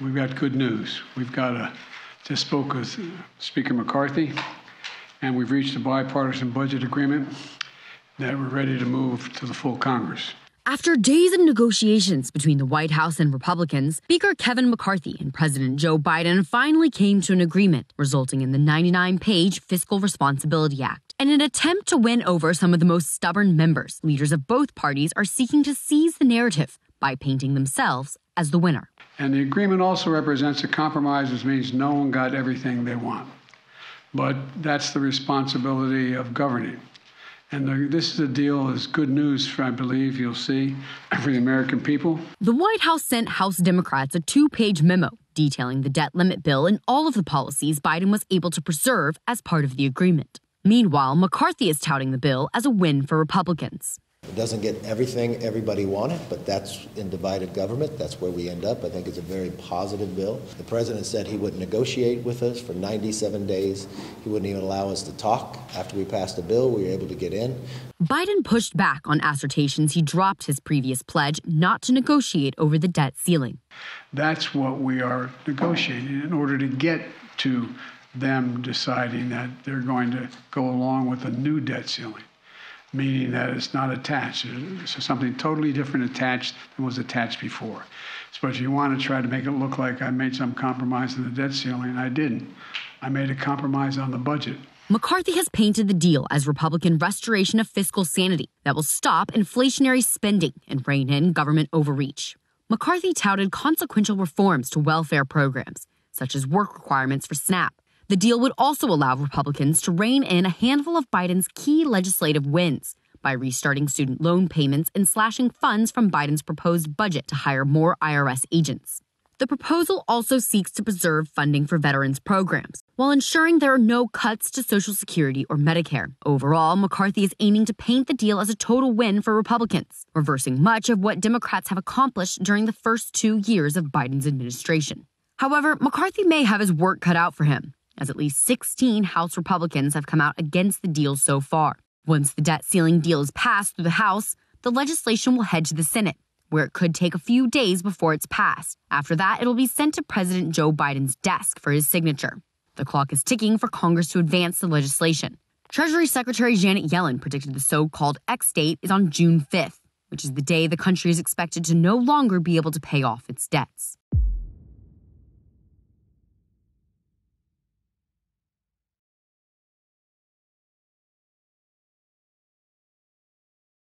we've got good news. We've got a, just spoke with Speaker McCarthy, and we've reached a bipartisan budget agreement that we're ready to move to the full Congress. After days of negotiations between the White House and Republicans, Speaker Kevin McCarthy and President Joe Biden finally came to an agreement, resulting in the 99-page Fiscal Responsibility Act. In an attempt to win over some of the most stubborn members, leaders of both parties are seeking to seize the narrative by painting themselves as the winner. And the agreement also represents a compromise, which means no one got everything they want. But that's the responsibility of governing. And this is a deal is good news, for, I believe, you'll see, for the American people. The White House sent House Democrats a two-page memo detailing the debt limit bill and all of the policies Biden was able to preserve as part of the agreement. Meanwhile, McCarthy is touting the bill as a win for Republicans. It doesn't get everything everybody wanted, but that's in divided government. That's where we end up. I think it's a very positive bill. The president said he would negotiate with us for 97 days. He wouldn't even allow us to talk. After we passed the bill, we were able to get in. Biden pushed back on assertions he dropped his previous pledge not to negotiate over the debt ceiling. That's what we are negotiating in order to get to them deciding that they're going to go along with a new debt ceiling, meaning that it's not attached. It's something totally different attached than was attached before. So if you want to try to make it look like I made some compromise on the debt ceiling, I didn't. I made a compromise on the budget. McCarthy has painted the deal as Republican restoration of fiscal sanity that will stop inflationary spending and rein in government overreach. McCarthy touted consequential reforms to welfare programs, such as work requirements for SNAP. The deal would also allow Republicans to rein in a handful of Biden's key legislative wins by restarting student loan payments and slashing funds from Biden's proposed budget to hire more IRS agents. The proposal also seeks to preserve funding for veterans programs while ensuring there are no cuts to Social Security or Medicare. Overall, McCarthy is aiming to paint the deal as a total win for Republicans, reversing much of what Democrats have accomplished during the first 2 years of Biden's administration. However, McCarthy may have his work cut out for him, as at least 16 House Republicans have come out against the deal so far. Once the debt ceiling deal is passed through the House, the legislation will head to the Senate, where it could take a few days before it's passed. After that, it'll be sent to President Joe Biden's desk for his signature. The clock is ticking for Congress to advance the legislation. Treasury Secretary Janet Yellen predicted the so-called X date is on June 5th, which is the day the country is expected to no longer be able to pay off its debts.